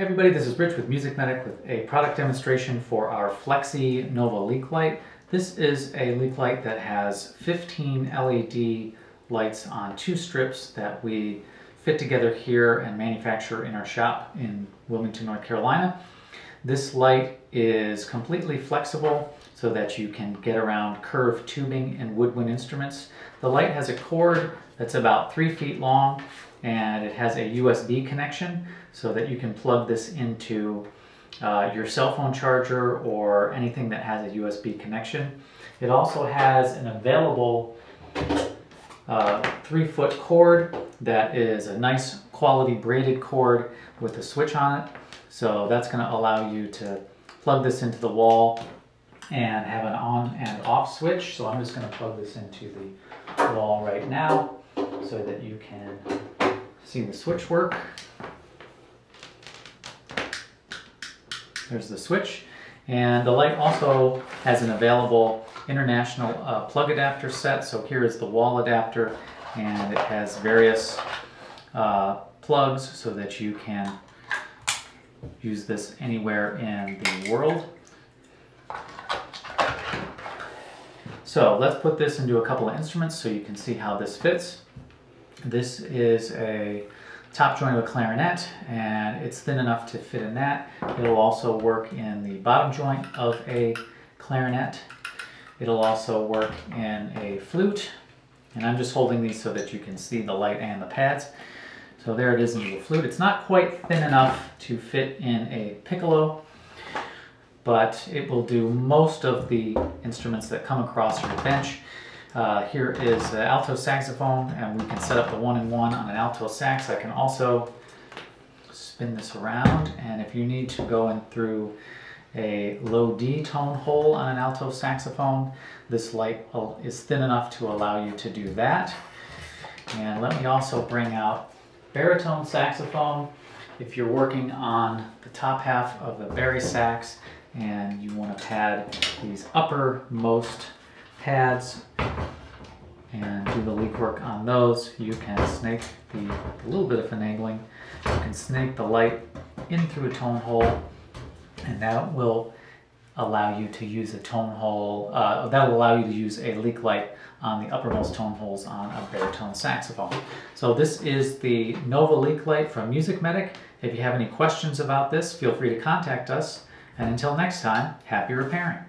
Hey everybody, this is Rich with Music Medic with a product demonstration for our Flexi-Nova Leak Light. This is a leak light that has 15 LED lights on two strips that we fit together here and manufacture in our shop in Wilmington, North Carolina. This light is completely flexible so that you can get around curved tubing and woodwind instruments. The light has a cord that's about 3 feet long, and it has a USB connection so that you can plug this into your cell phone charger or anything that has a USB connection. It also has an available 3-foot cord that is a nice quality braided cord with a switch on it. So that's going to allow you to plug this into the wall and have an on and off switch. So I'm just going to plug this into the wall right now so that you can see the switch work. There's the switch. And the light also has an available international plug adapter set. So here is the wall adapter, and it has various plugs so that you can use this anywhere in the world. So let's put this into a couple of instruments so you can see how this fits. This is a top joint of a clarinet, and it's thin enough to fit in that. It'll also work in the bottom joint of a clarinet. It'll also work in a flute. And I'm just holding these so that you can see the light and the pads. So there it is into the flute. It's not quite thin enough to fit in a piccolo, but it will do most of the instruments that come across your bench. Here is the alto saxophone, and we can set up the one-and-one on an alto sax. I can also spin this around, and if you need to go in through a low D tone hole on an alto saxophone, this light is thin enough to allow you to do that. And let me also bring out baritone saxophone. If you're working on the top half of the bari sax and you want to pad these uppermost pads and do the leak work on those, you can snake a little bit of finagling. You can snake the light in through a tone hole, and that will allow you to use a tone hole. That'll allow you to use a leak light on the uppermost tone holes on a baritone saxophone. So this is the Nova Leak Light from Music Medic. If you have any questions about this, feel free to contact us. And until next time, happy repairing.